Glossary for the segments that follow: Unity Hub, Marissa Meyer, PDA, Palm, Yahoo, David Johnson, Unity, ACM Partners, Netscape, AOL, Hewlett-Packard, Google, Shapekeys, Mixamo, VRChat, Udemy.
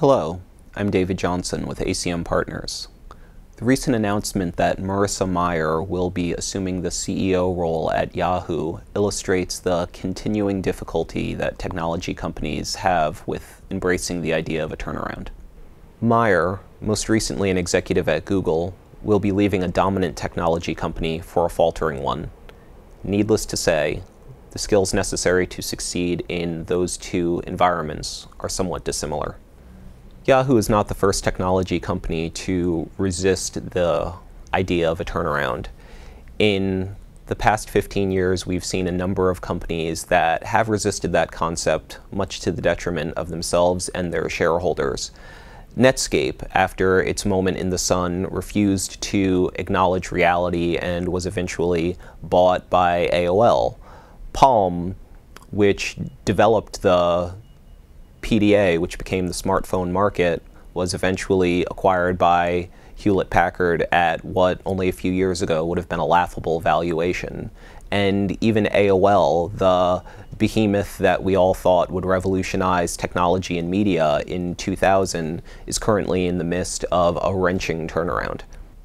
Hello, I'm David Johnson with ACM Partners. The recent announcement that Marissa Meyer will be assuming the CEO role at Yahoo illustrates the continuing difficulty that technology companies have with embracing the idea of a turnaround. Meyer, most recently an executive at Google, will be leaving a dominant technology company for a faltering one. Needless to say, the skills necessary to succeed in those two environments are somewhat dissimilar. Yahoo is not the first technology company to resist the idea of a turnaround. In the past 15 years, we've seen a number of companies that have resisted that concept, much to the detriment of themselves and their shareholders. Netscape, after its moment in the sun, refused to acknowledge reality and was eventually bought by AOL. Palm, which developed the PDA, which became the smartphone market, was eventually acquired by Hewlett-Packard at what only a few years ago would have been a laughable valuation. And even AOL, the behemoth that we all thought would revolutionize technology and media in 2000, is currently in the midst of a wrenching turnaround.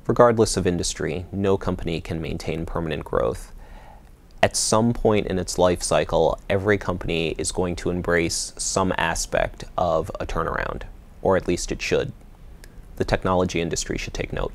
Regardless of industry, no company can maintain permanent growth. At some point in its life cycle, every company is going to embrace some aspect of a turnaround, or at least it should. The technology industry should take note.